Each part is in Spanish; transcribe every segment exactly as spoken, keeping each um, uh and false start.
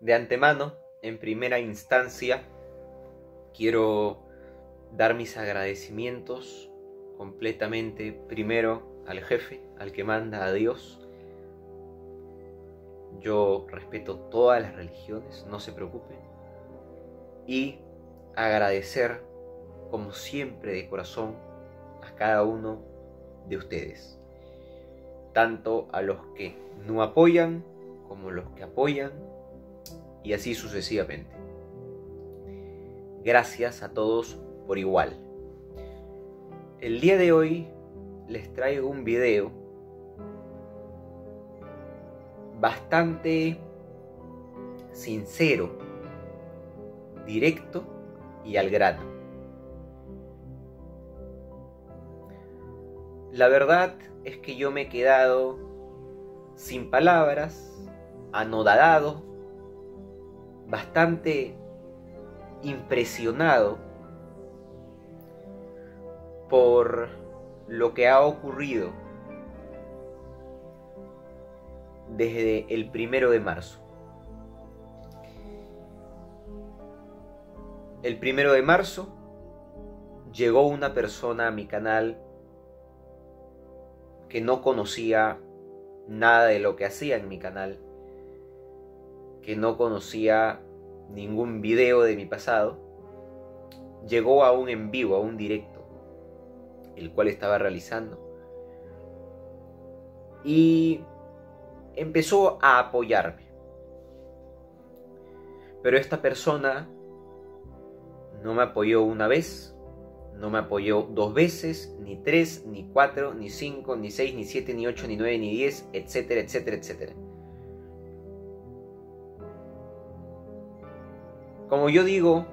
De antemano, en primera instancia, quiero dar mis agradecimientos completamente primero al jefe, al que manda, a Dios. Yo respeto todas las religiones, no se preocupen. Y agradecer, como siempre, de corazón a cada uno de ustedes. Tanto a los que no apoyan como a los que apoyan y así sucesivamente. Gracias a todos por igual. El día de hoy les traigo un video bastante sincero, directo y al grano. La verdad es que yo me he quedado sin palabras, anodadado, bastante impresionado por lo que ha ocurrido desde el primero de marzo. El primero de marzo llegó una persona a mi canal que no conocía nada de lo que hacía en mi canal, que no conocía ningún video de mi pasado. Llegó a un en vivo, a un directo, el cual estaba realizando, y empezó a apoyarme. Pero esta persona no me apoyó una vez, no me apoyó dos veces, ni tres, ni cuatro, ni cinco, ni seis, ni siete, ni ocho, ni nueve, ni diez, etcétera, etcétera, etcétera. Como yo digo,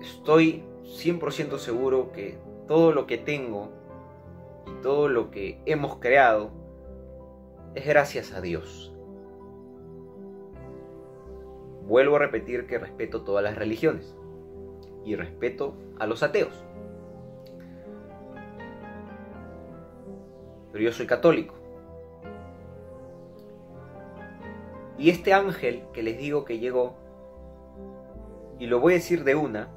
estoy cien por ciento seguro que todo lo que tengo y todo lo que hemos creado es gracias a Dios. Vuelvo a repetir que respeto todas las religiones y respeto a los ateos. Pero yo soy católico. Y este ángel que les digo que llegó, y lo voy a decir de una,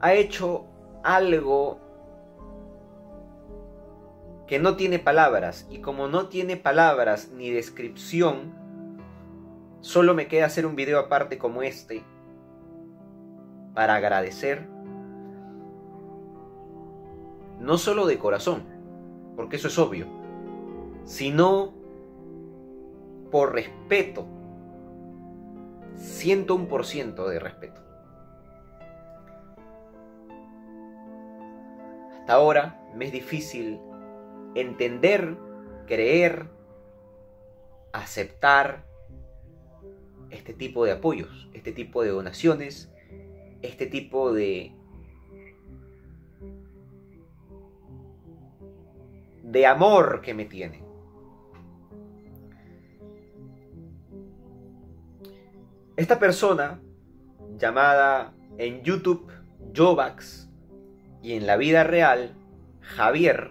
ha hecho algo que no tiene palabras, y como no tiene palabras ni descripción, solo me queda hacer un video aparte como este para agradecer, no solo de corazón, porque eso es obvio, sino por respeto, ciento un por ciento de respeto. Hasta ahora me es difícil entender, creer, aceptar este tipo de apoyos, este tipo de donaciones, este tipo de de amor que me tienen. Esta persona, llamada en YouTube Jovax y en la vida real Javier,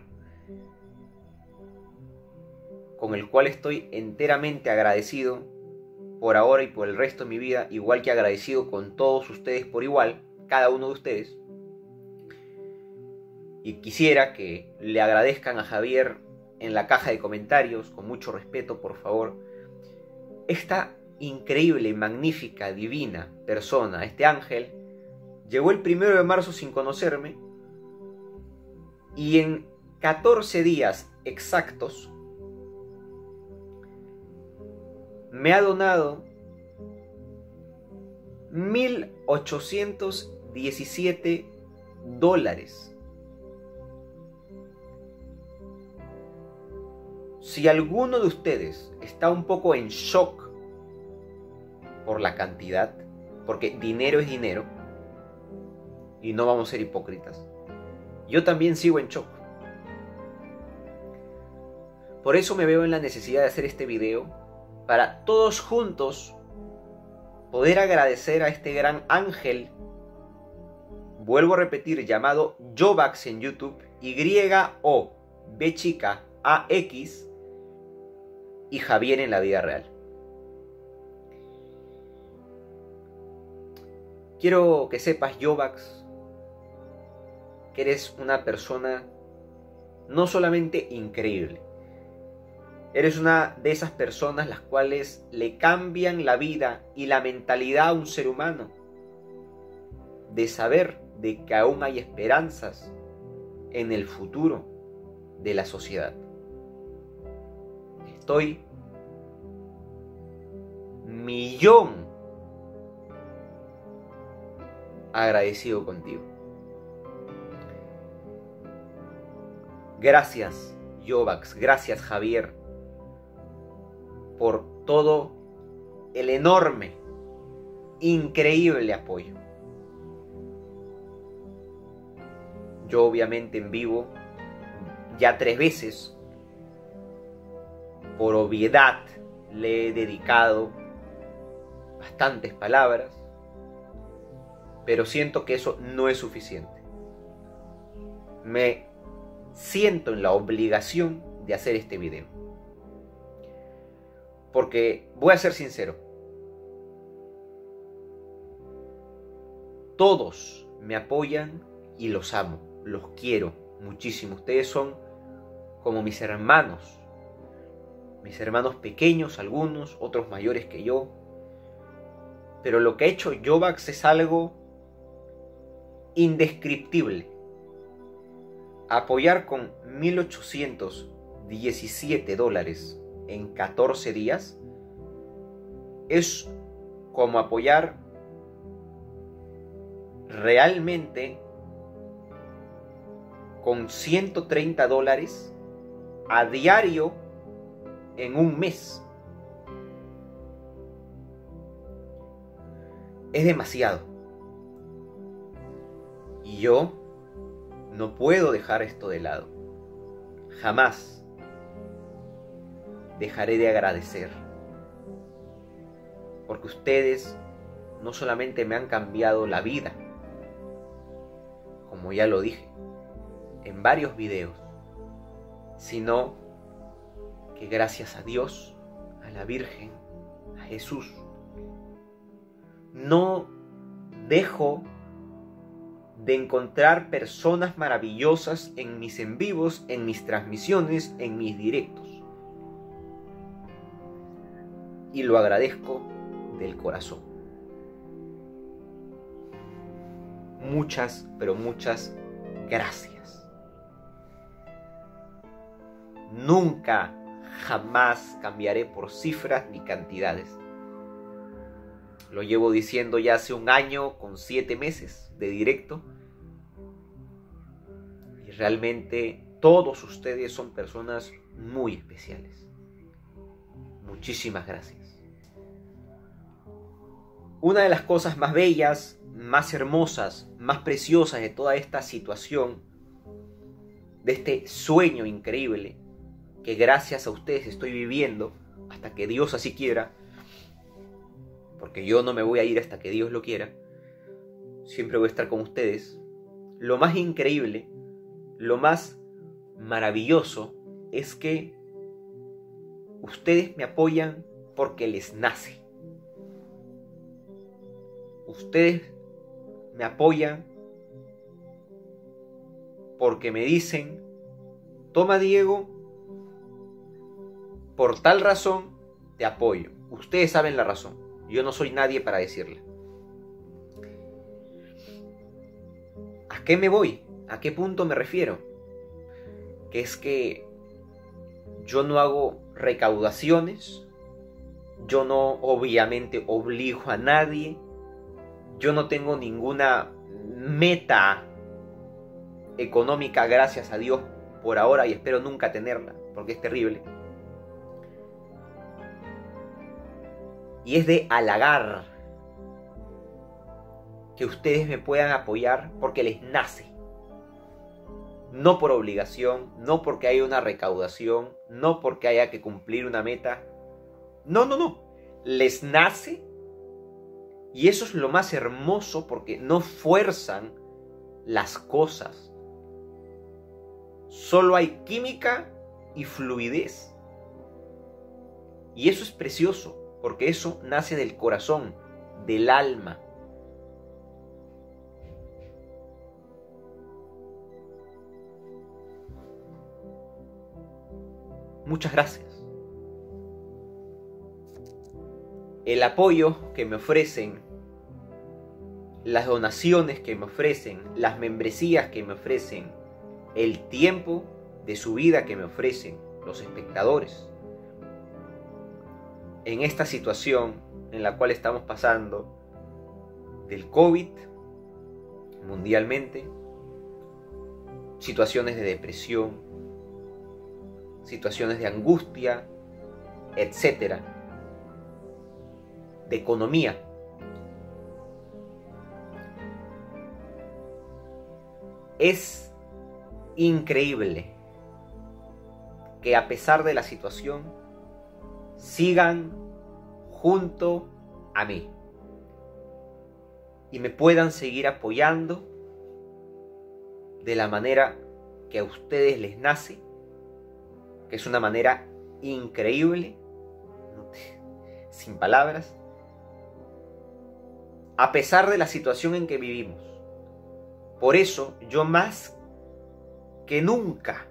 con el cual estoy enteramente agradecido por ahora y por el resto de mi vida, igual que agradecido con todos ustedes por igual, cada uno de ustedes. Y quisiera que le agradezcan a Javier en la caja de comentarios, con mucho respeto, por favor, esta increíble, magnífica, divina persona, este ángel, llegó el primero de marzo sin conocerme, y en catorce días exactos me ha donado mil ochocientos diecisiete dólares. Si alguno de ustedes está un poco en shock por la cantidad, porque dinero es dinero y no vamos a ser hipócritas, yo también sigo en shock. Por eso me veo en la necesidad de hacer este video, para todos juntos poder agradecer a este gran ángel, vuelvo a repetir, llamado Jovax en YouTube, Y O B chica A X, y Javier en la vida real. Quiero que sepas, Jovax, que eres una persona no solamente increíble, eres una de esas personas las cuales le cambian la vida y la mentalidad a un ser humano, de saber de que aún hay esperanzas en el futuro de la sociedad. Estoy millón agradecido contigo. Gracias, Jovax, gracias, Javier, por todo el enorme, increíble apoyo. Yo obviamente en vivo ya tres veces, por obviedad, le he dedicado bastantes palabras, pero siento que eso no es suficiente. Me siento en la obligación de hacer este video, porque voy a ser sincero, todos me apoyan y los amo, los quiero muchísimo. Ustedes son como mis hermanos, mis hermanos pequeños algunos, otros mayores que yo, pero lo que ha hecho Jovax es algo indescriptible. Apoyar con mil ochocientos diecisiete dólares en catorce días es como apoyar realmente con ciento treinta dólares a diario en un mes. Es demasiado. Y yo no puedo dejar esto de lado. Jamás dejaré de agradecer. Porque ustedes no solamente me han cambiado la vida, como ya lo dije en varios videos, sino que gracias a Dios, a la Virgen, a Jesús, no dejo de encontrar personas maravillosas en mis en vivos, en mis transmisiones, en mis directos. Y lo agradezco del corazón. Muchas, pero muchas gracias. Nunca, jamás cambiaré por cifras ni cantidades. Lo llevo diciendo ya hace un año con siete meses de directo. Y realmente todos ustedes son personas muy especiales. Muchísimas gracias. Una de las cosas más bellas, más hermosas, más preciosas de toda esta situación, de este sueño increíble que gracias a ustedes estoy viviendo hasta que Dios así quiera, porque yo no me voy a ir hasta que Dios lo quiera, siempre voy a estar con ustedes. Lo más increíble, lo más maravilloso es que ustedes me apoyan porque les nace. Ustedes me apoyan porque me dicen, toma Diego, por tal razón te apoyo. Ustedes saben la razón. Yo no soy nadie para decirle. ¿A qué me voy? ¿A qué punto me refiero? Que es que yo no hago recaudaciones, yo no obviamente obligo a nadie, yo no tengo ninguna meta económica, gracias a Dios, por ahora, y espero nunca tenerla, porque es terrible. Y es de halagar que ustedes me puedan apoyar porque les nace. No por obligación, no porque haya una recaudación, no porque haya que cumplir una meta. No, no, no. Les nace. Y eso es lo más hermoso porque no fuerzan las cosas. Solo hay química y fluidez. Y eso es precioso. Porque eso nace del corazón, del alma. Muchas gracias. El apoyo que me ofrecen, las donaciones que me ofrecen, las membresías que me ofrecen, el tiempo de su vida que me ofrecen los espectadores. En esta situación en la cual estamos pasando del COVID mundialmente, situaciones de depresión, situaciones de angustia, etcétera, de economía. Es increíble que a pesar de la situación sigan junto a mí y me puedan seguir apoyando de la manera que a ustedes les nace, que es una manera increíble, sin palabras, a pesar de la situación en que vivimos. Por eso yo más que nunca,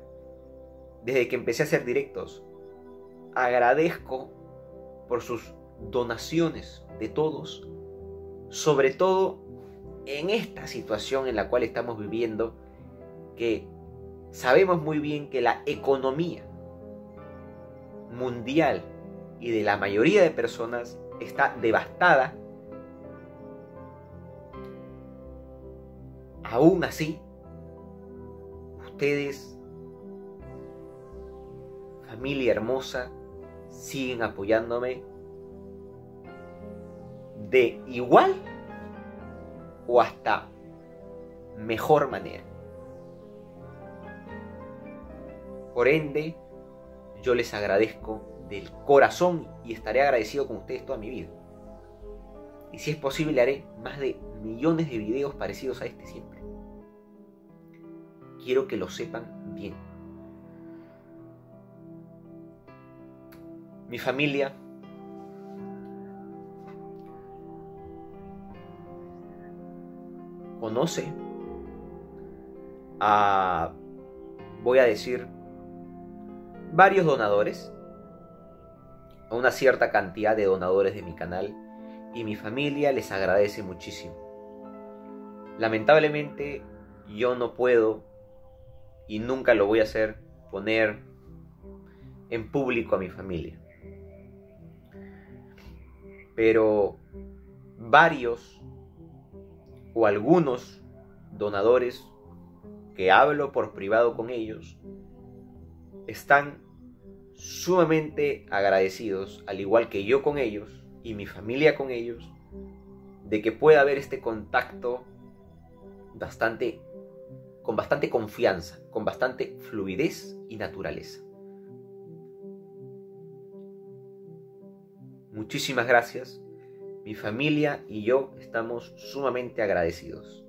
desde que empecé a hacer directos, agradezco por sus donaciones de todos, sobre todo en esta situación en la cual estamos viviendo, que sabemos muy bien que la economía mundial y de la mayoría de personas está devastada. Aún así, ustedes, familia hermosa, siguen apoyándome de igual o hasta mejor manera. Por ende, yo les agradezco del corazón y estaré agradecido con ustedes toda mi vida. Y si es posible, haré más de millones de videos parecidos a este siempre. Quiero que lo sepan bien. Mi familia, conoce a, voy a decir, varios donadores, a una cierta cantidad de donadores de mi canal, y mi familia les agradece muchísimo. Lamentablemente yo no puedo, y nunca lo voy a hacer, poner en público a mi familia. Pero varios o algunos donadores que hablo por privado con ellos están sumamente agradecidos, al igual que yo con ellos, y mi familia con ellos, de que pueda haber este contacto bastante, con bastante confianza, con bastante fluidez y naturaleza. Muchísimas gracias. Mi familia y yo estamos sumamente agradecidos,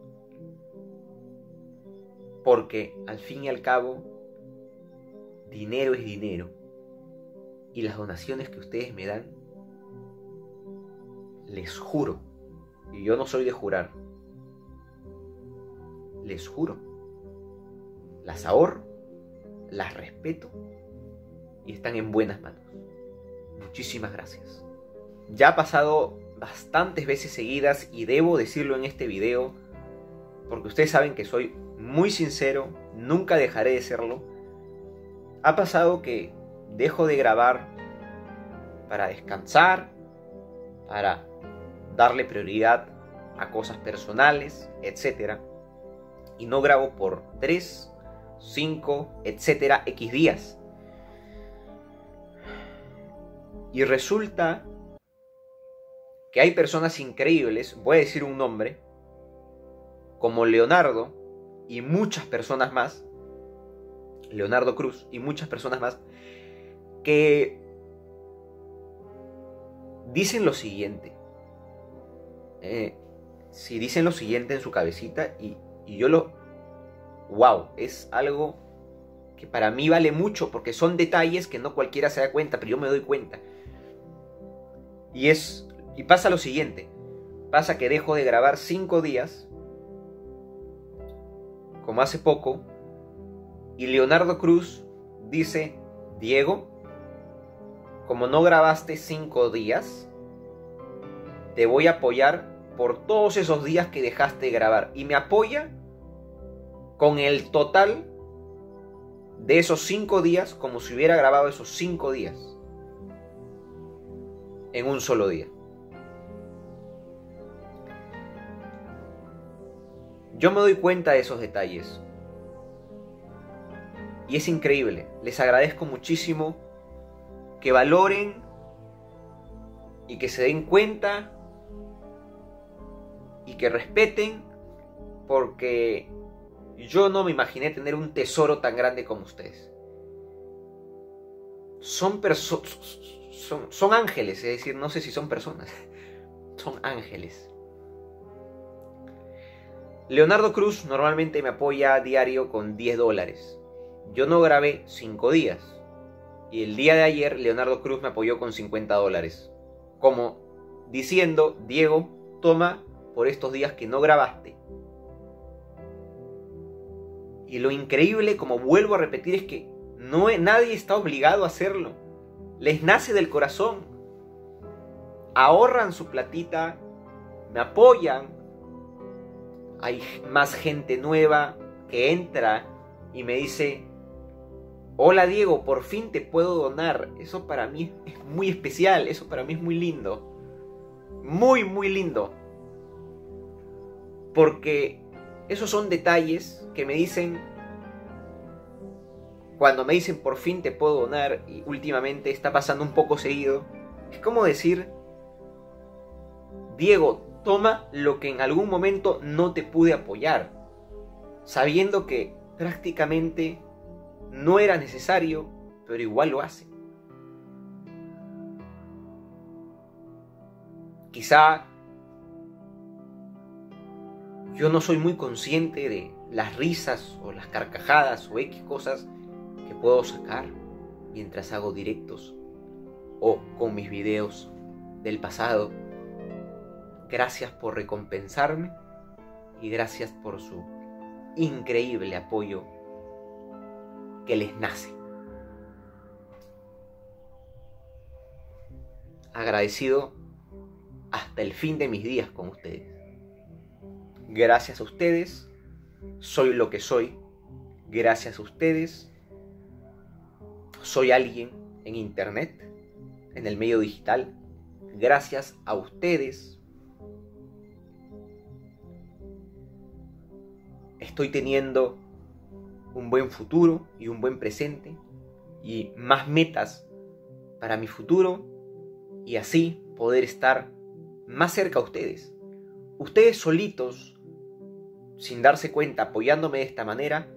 porque al fin y al cabo, dinero es dinero, y las donaciones que ustedes me dan, les juro, y yo no soy de jurar, les juro, las ahorro, las respeto y están en buenas manos. Muchísimas gracias. Ya ha pasado bastantes veces seguidas y debo decirlo en este video, porque ustedes saben que soy muy sincero, nunca dejaré de serlo. Ha pasado que dejo de grabar para descansar, para darle prioridad a cosas personales, etcétera, y no grabo por tres, cinco, etcétera, X días. Y resulta que hay personas increíbles, voy a decir un nombre, como Leonardo y muchas personas más, Leonardo Cruz y muchas personas más, que dicen lo siguiente. Eh, si dicen lo siguiente en su cabecita y, y yo lo... ¡Wow! Es algo que para mí vale mucho, porque son detalles que no cualquiera se da cuenta, pero yo me doy cuenta. Y es... Y pasa lo siguiente. Pasa que dejo de grabar cinco días, como hace poco, y Leonardo Cruz dice: Diego, como no grabaste cinco días, te voy a apoyar por todos esos días que dejaste de grabar. Y me apoya con el total de esos cinco días, como si hubiera grabado esos cinco días en un solo día. Yo me doy cuenta de esos detalles. Y es increíble. Les agradezco muchísimo que valoren y que se den cuenta y que respeten, porque yo no me imaginé tener un tesoro tan grande como ustedes. Son personas, son, son ángeles, es decir, no sé si son personas, son ángeles. Leonardo Cruz normalmente me apoya a diario con diez dólares. Yo no grabé cinco días. Y el día de ayer Leonardo Cruz me apoyó con cincuenta dólares. Como diciendo, Diego, toma por estos días que no grabaste. Y lo increíble, como vuelvo a repetir, es que no, nadie está obligado a hacerlo. Les nace del corazón. Ahorran su platita, me apoyan. Hay más gente nueva que entra y me dice, hola Diego, por fin te puedo donar. Eso para mí es muy especial, eso para mí es muy lindo. Muy, muy lindo. Porque esos son detalles que me dicen, cuando me dicen por fin te puedo donar, y últimamente está pasando un poco seguido, es como decir, Diego, toma lo que en algún momento no te pude apoyar, sabiendo que prácticamente no era necesario, pero igual lo hace. Quizá yo no soy muy consciente de las risas o las carcajadas o X cosas que puedo sacar mientras hago directos o con mis videos del pasado. Gracias por recompensarme y gracias por su increíble apoyo que les nace. Agradecido hasta el fin de mis días con ustedes. Gracias a ustedes soy lo que soy. Gracias a ustedes soy alguien en internet, en el medio digital. Gracias a ustedes estoy teniendo un buen futuro y un buen presente y más metas para mi futuro, y así poder estar más cerca a ustedes. Ustedes solitos, sin darse cuenta, apoyándome de esta manera,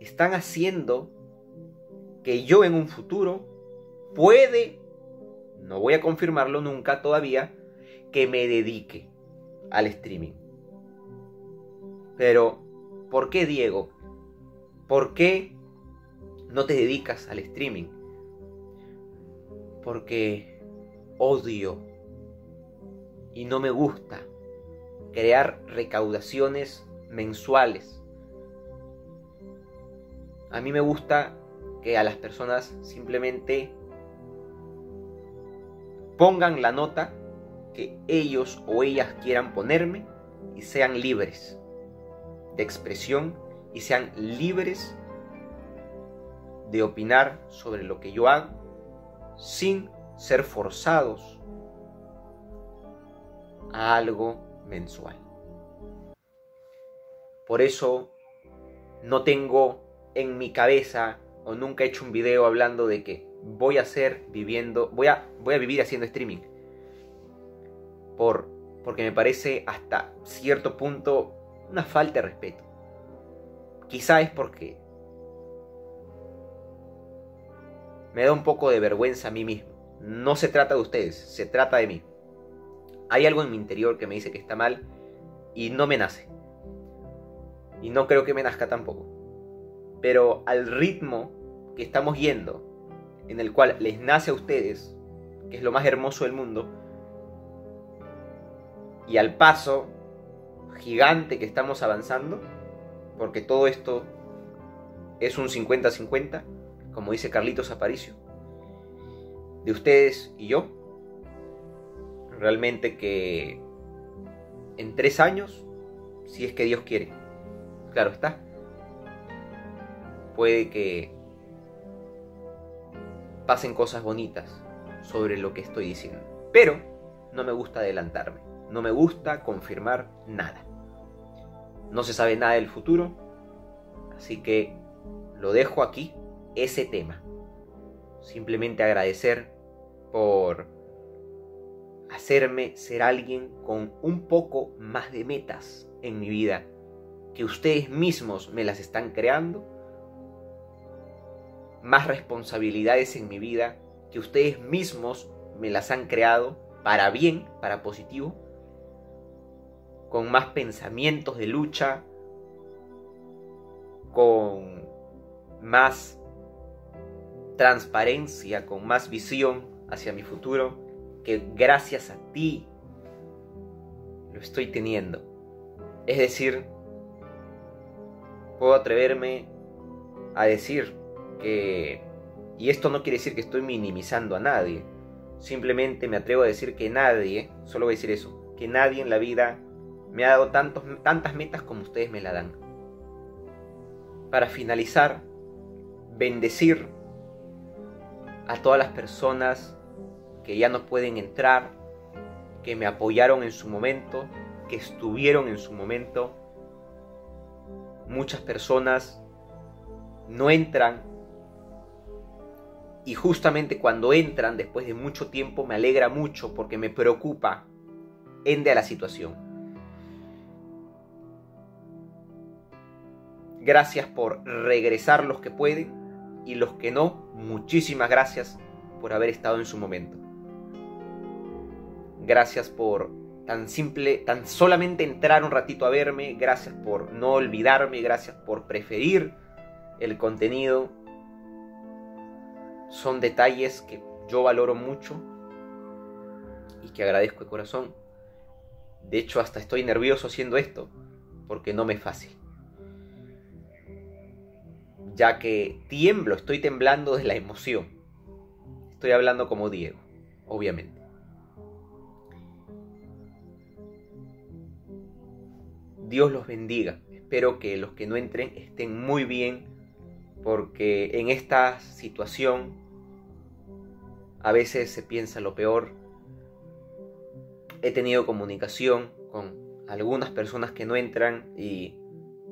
están haciendo que yo en un futuro puede, no voy a confirmarlo nunca todavía, que me dedique al streaming. Pero ¿por qué, Diego? ¿Por qué no te dedicas al streaming? Porque odio y no me gusta crear recaudaciones mensuales. A mí me gusta que a las personas simplemente pongan la nota que ellos o ellas quieran ponerme y sean libres de expresión y sean libres de opinar sobre lo que yo hago sin ser forzados a algo mensual. Por eso no tengo en mi cabeza o nunca he hecho un video hablando de que voy a hacer viviendo, voy a, voy a vivir haciendo streaming. Por, porque me parece hasta cierto punto una falta de respeto. Quizá es porque me da un poco de vergüenza a mí mismo. No se trata de ustedes, se trata de mí. Hay algo en mi interior que me dice que está mal y no me nace. Y no creo que me nazca tampoco. Pero al ritmo que estamos yendo, en el cual les nace a ustedes, que es lo más hermoso del mundo, y al paso gigante que estamos avanzando, porque todo esto es un cincuenta cincuenta, como dice Carlitos Aparicio, de ustedes y yo. Realmente que en tres años, si es que Dios quiere, claro está, puede que pasen cosas bonitas sobre lo que estoy diciendo. Pero no me gusta adelantarme, no me gusta confirmar nada. No se sabe nada del futuro, así que lo dejo aquí, ese tema. Simplemente agradecer por hacerme ser alguien con un poco más de metas en mi vida, que ustedes mismos me las están creando, más responsabilidades en mi vida, que ustedes mismos me las han creado para bien, para positivo, con más pensamientos de lucha, con más transparencia, con más visión hacia mi futuro, que gracias a ti lo estoy teniendo. Es decir, puedo atreverme a decir que, y esto no quiere decir que estoy minimizando a nadie, simplemente me atrevo a decir que nadie, solo voy a decir eso, que nadie en la vida me ha dado tantos, tantas metas como ustedes me la dan. Para finalizar, bendecir a todas las personas que ya no pueden entrar, que me apoyaron en su momento, que estuvieron en su momento. Muchas personas no entran y justamente cuando entran, después de mucho tiempo, me alegra mucho porque me preocupa ende a la situación. Gracias por regresar los que pueden y los que no, muchísimas gracias por haber estado en su momento. Gracias por tan simple, tan solamente entrar un ratito a verme. Gracias por no olvidarme. Gracias por preferir el contenido. Son detalles que yo valoro mucho y que agradezco de corazón. De hecho, hasta estoy nervioso haciendo esto porque no me es fácil. Ya que tiemblo, estoy temblando de la emoción. Estoy hablando como Diego, obviamente. Dios los bendiga. Espero que los que no entren estén muy bien, porque en esta situación a veces se piensa lo peor. He tenido comunicación con algunas personas que no entran y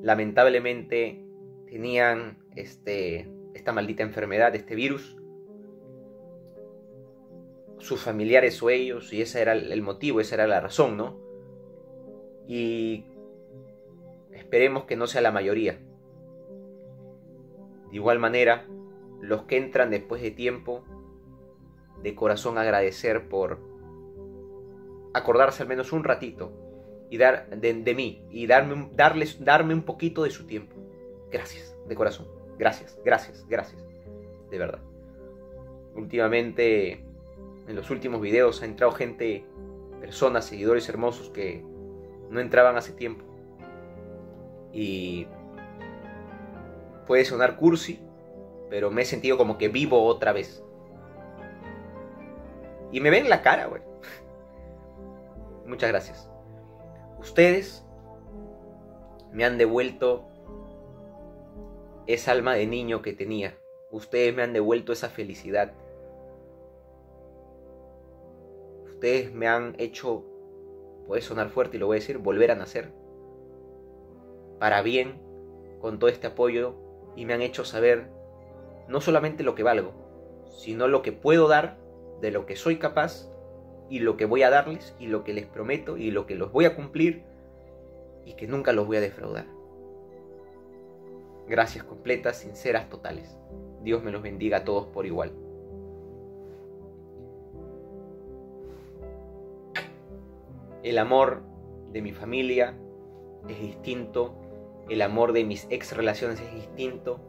lamentablemente tenían este, esta maldita enfermedad, este virus. Sus familiares o ellos, y ese era el motivo, esa era la razón, ¿no? Y esperemos que no sea la mayoría. De igual manera, los que entran después de tiempo, de corazón agradecer por acordarse al menos un ratito y dar de, de mí y darme, darles, darme un poquito de su tiempo. Gracias, de corazón. Gracias, gracias, gracias. De verdad. Últimamente, en los últimos videos ha entrado gente, personas, seguidores hermosos que no entraban hace tiempo. Y puede sonar cursi, pero me he sentido como que vivo otra vez. Y me ven la cara, güey. Muchas gracias. Ustedes me han devuelto esa alma de niño que tenía. Ustedes me han devuelto esa felicidad. Ustedes me han hecho, puede sonar fuerte y lo voy a decir, volver a nacer. Para bien, con todo este apoyo, y me han hecho saber no solamente lo que valgo, sino lo que puedo dar, de lo que soy capaz, y lo que voy a darles, y lo que les prometo, y lo que los voy a cumplir, y que nunca los voy a defraudar. Gracias completas, sinceras, totales. Dios me los bendiga a todos por igual. El amor de mi familia es distinto, el amor de mis ex relaciones es distinto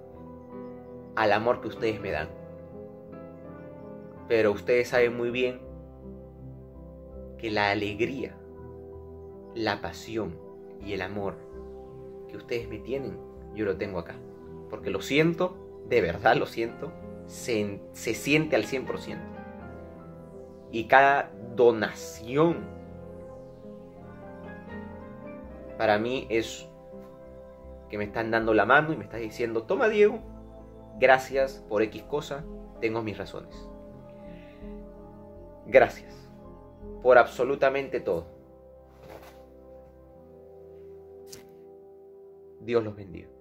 al amor que ustedes me dan. Pero ustedes saben muy bien que la alegría, la pasión y el amor que ustedes me tienen, yo lo tengo acá. Porque lo siento, de verdad lo siento, se, se siente al cien por ciento. y cada donación para mí es que me están dando la mano y me estás diciendo, toma Diego, gracias por X cosa, tengo mis razones. Gracias por absolutamente todo. Dios los bendiga.